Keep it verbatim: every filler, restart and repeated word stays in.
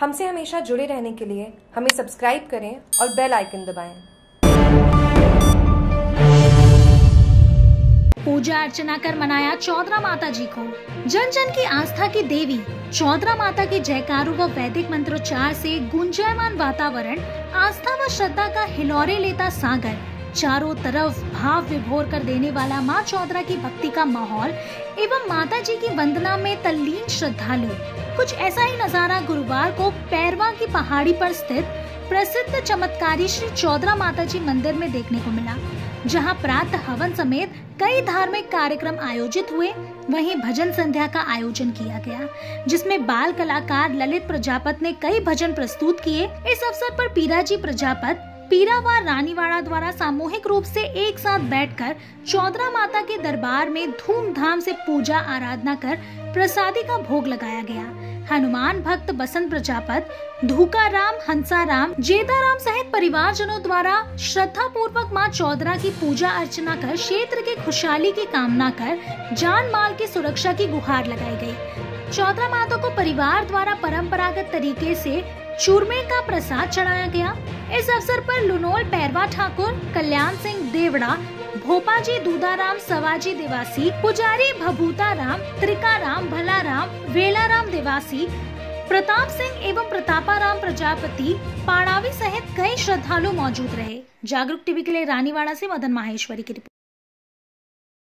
हमसे हमेशा जुड़े रहने के लिए हमें सब्सक्राइब करें और बेल आइकन दबाएं। पूजा अर्चना कर मनाया चौदरा माता जी को। जन जन की आस्था की देवी चौदरा माता के जयकारों व वैदिक मंत्रोच्चार से गुंजायमान वातावरण, आस्था व श्रद्धा का हिलोरे लेता सागर, चारों तरफ भाव विभोर कर देने वाला मां चौदरा की भक्ति का माहौल एवं माता जी की वंदना में तल्लीन श्रद्धालु। कुछ ऐसा ही नजारा गुरुवार को पैरवा की पहाड़ी पर स्थित प्रसिद्ध चमत्कारी श्री चौदरा माता जी मंदिर में देखने को मिला, जहां प्रातः हवन समेत कई धार्मिक कार्यक्रम आयोजित हुए। वहीं भजन संध्या का आयोजन किया गया, जिसमें बाल कलाकार ललित प्रजापत ने कई भजन प्रस्तुत किए। इस अवसर पर पीराजी प्रजापत, पीरा व रानीवाड़ा द्वारा सामूहिक रूप से एक साथ बैठकर चौदरा माता के दरबार में धूमधाम से पूजा आराधना कर प्रसादी का भोग लगाया गया। हनुमान भक्त बसंत प्रजापत, धुखाराम, हंसा राम, जेताराम सहित परिवारजनों द्वारा श्रद्धा पूर्वक मां चौदरा की पूजा अर्चना कर क्षेत्र की खुशहाली की कामना कर जान माल की सुरक्षा की गुहार लगाई गई। चौदरा माता को परिवार द्वारा परंपरागत तरीके से चूरमे का प्रसाद चढ़ाया गया। इस अवसर पर लुनोल पैरवा ठाकुर, कल्याण सिंह देवड़ा, भोपाजी दूदाराम सवाजी देवासी, पुजारी भभूताराम, त्रिकाराम, भलाराम, बेलाराम देवासी, प्रताप सिंह एवं प्रतापाराम प्रजापति, पाणावी सहित कई श्रद्धालु मौजूद रहे। जागरूक टीवी के लिए रानीवाड़ा से मदन माहेश्वरी की रिपोर्ट।